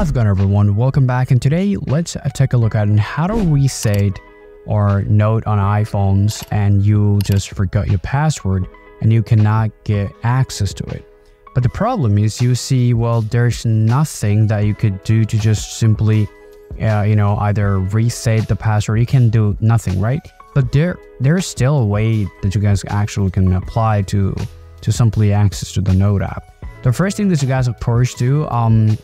How's it going, everyone? Welcome back, and today let's take a look at how to reset or note on iPhones and you just forgot your password and you cannot get access to it. But the problem is, you see, well, there's nothing that you could do to just simply either reset the password. You can do nothing, right? But there's still a way that you guys actually can apply to simply access to the Note app. The first thing that you guys approach to,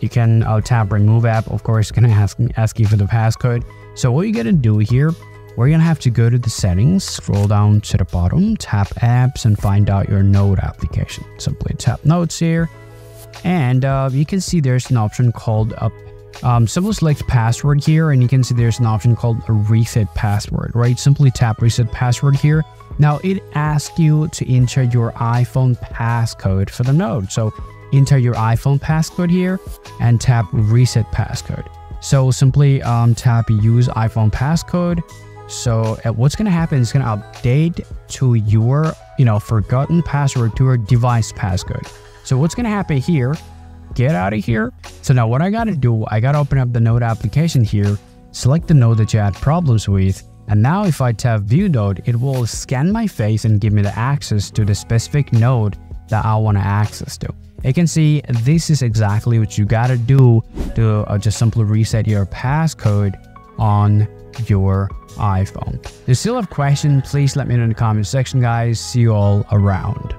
you can tap remove app. Of course, it's gonna ask you for the passcode. So what you're gonna do here, we're gonna have to go to the settings, scroll down to the bottom, tap apps, and find out your Note application. Simply tap Notes here, and you can see there's an option called simply select password here, and you can see there's an option called a reset password, right? Simply tap reset password here. Now it asks you to enter your iPhone passcode for the Note. So enter your iPhone passcode here and tap reset passcode. So simply tap use iPhone passcode. So what's going to happen is going to update to your, forgotten password to your device passcode. So what's going to happen here, get out of here. So now what I got to do, I got to open up the Note application here, select the Note that you had problems with. And now if I tap view Note, it will scan my face and give me the access to the specific Note that I want to access to. You can see this is exactly what you got to do to just simply reset your passcode on your iPhone. If you still have questions, please let me know in the comment section, guys. See you all around.